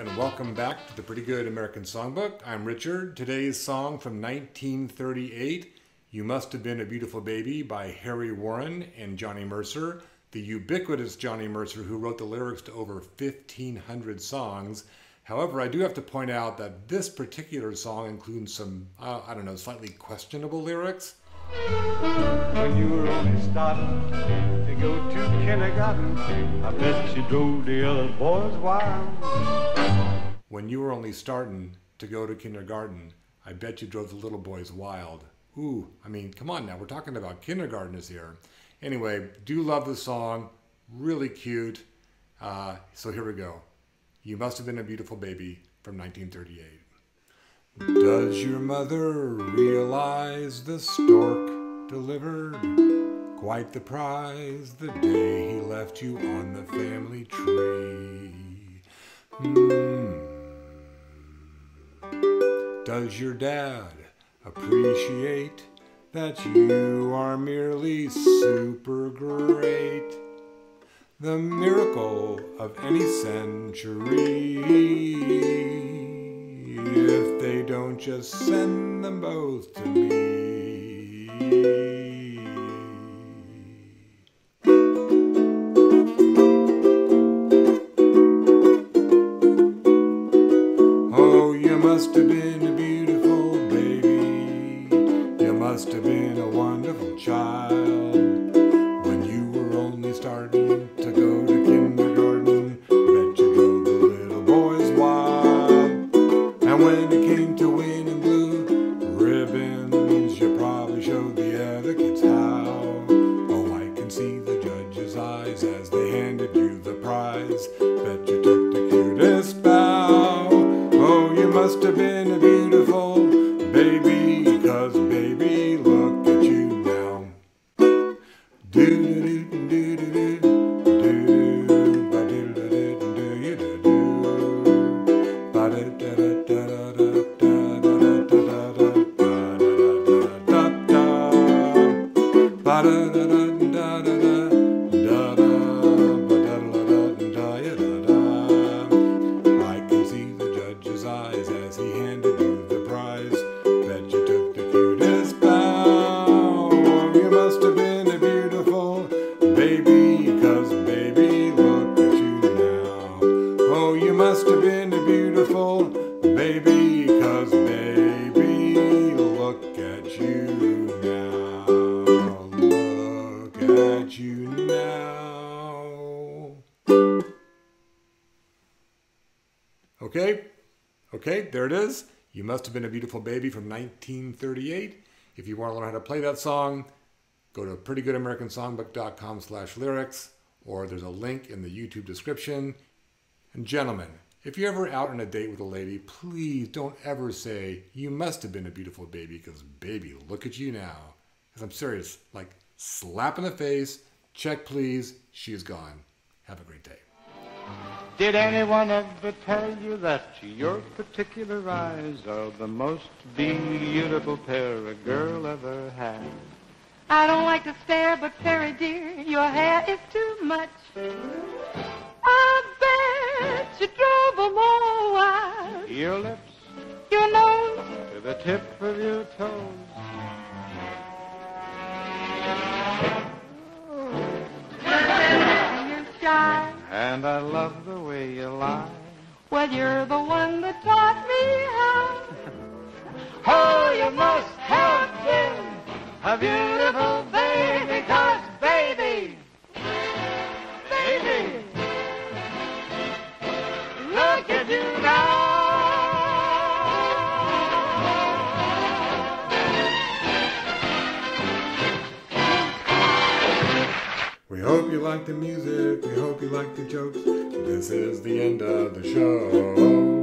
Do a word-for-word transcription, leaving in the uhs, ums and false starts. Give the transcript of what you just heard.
and welcome back to the Pretty Good American Songbook. I'm Richard. Today's song from nineteen thirty-eight, You Must Have Been a Beautiful Baby by Harry Warren and Johnny Mercer, the ubiquitous Johnny Mercer who wrote the lyrics to over fifteen hundred songs. However, I do have to point out that this particular song includes some, uh, I don't know, slightly questionable lyrics. When you were only starting to go to kindergarten, I bet you drove the other boys wild. When you were only starting to go to kindergarten, I bet you drove the little boys wild. Ooh, I mean, come on now, we're talking about kindergartners here. Anyway, do love the song, really cute. Uh, so here we go. You Must Have Been a Beautiful Baby from nineteen thirty-eight. Does your mother realize the stork delivered quite the prize the day he left you on the family tree? Mm. Does your dad appreciate that you are merely super great? The miracle of any century. If they don't just send them both to me. Oh, you must have been a beautiful baby. You must have been a wonderful child. When you were only starting to go to kindergarten, bet you drove the little boys wild. When it came to winning blue ribbons, you probably showed the other kids how. Oh, I can see the judge's eyes as they handed you the prize. Bet you took the cutest bow. Oh, you must have been a beautiful baby, because baby, look at you now. Do-do-do. I can see the judge's eyes as he handed you the prize. Bet you took the cutest bow. You must have been a beautiful baby, 'cause baby, look at you now. Oh, you must have been a beautiful baby, 'cause baby, look at you now. You now. Okay, okay, there it is. You Must Have Been a Beautiful Baby from nineteen thirty-eight. If you want to learn how to play that song, go to pretty good american songbook dot com slash lyrics, or there's a link in the YouTube description. And gentlemen, if you're ever out on a date with a lady, please don't ever say, you must have been a beautiful baby, because baby, look at you now. Because I'm serious, like, slap in the face, check please, she's gone. Have a great day. Did anyone ever tell you that your particular eyes are the most beautiful pair a girl ever had? I don't like to stare, but fairy dear, your hair is too much. I bet you drove them all wild. Your lips, your nose, to the tip of your toes. And I love the way you lie. Well, you're the one that taught me how. Oh, you must have been a beautiful baby, 'cause baby, baby, look at you now. We hope you like the music, we hope you like the jokes. This is the end of the show.